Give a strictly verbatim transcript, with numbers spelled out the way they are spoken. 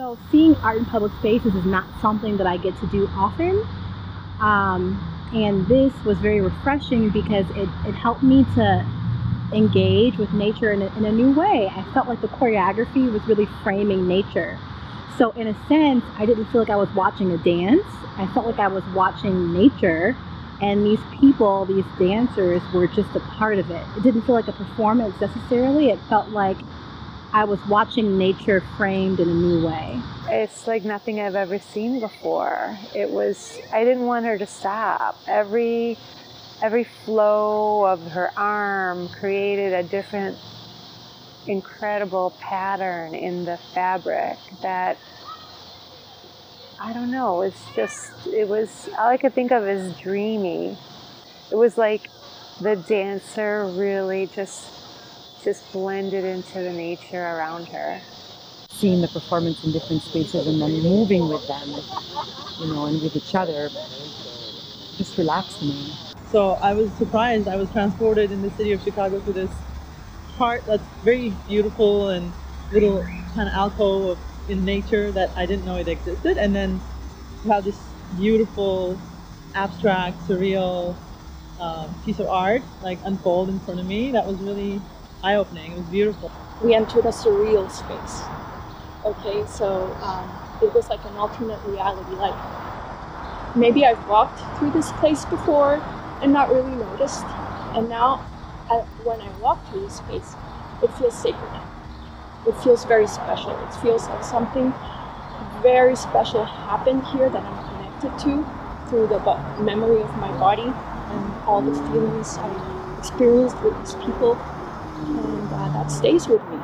So seeing art in public spaces is not something that I get to do often. Um, and this was very refreshing because it, it helped me to engage with nature in a, in a new way. I felt like the choreography was really framing nature. So in a sense, I didn't feel like I was watching a dance. I felt like I was watching nature, and these people, these dancers, were just a part of it. It didn't feel like a performance necessarily. It felt like I was watching nature framed in a new way. It's like nothing I've ever seen before. It was, I didn't want her to stop. Every, every flow of her arm created a different incredible pattern in the fabric that, I don't know, it's just, it was, all I could think of is dreamy. It was like the dancer really just just blended into the nature around her. Seeing the performance in different spaces and then moving with them, you know, and with each other, just relaxed me. So I was surprised. I was transported in the city of Chicago to this part that's very beautiful and little kind of alcove in nature that I didn't know it existed. And then you have this beautiful, abstract, surreal uh, piece of art like unfold in front of me. That was really eye-opening. It was beautiful. We entered a surreal space. Okay, so um, it was like an alternate reality. Like, maybe I've walked through this place before and not really noticed, and now I, when I walk through this space, it feels sacred. It feels very special. It feels like something very special happened here that I'm connected to through the memory of my body and all the feelings I experienced with these people. And uh, that stays with me.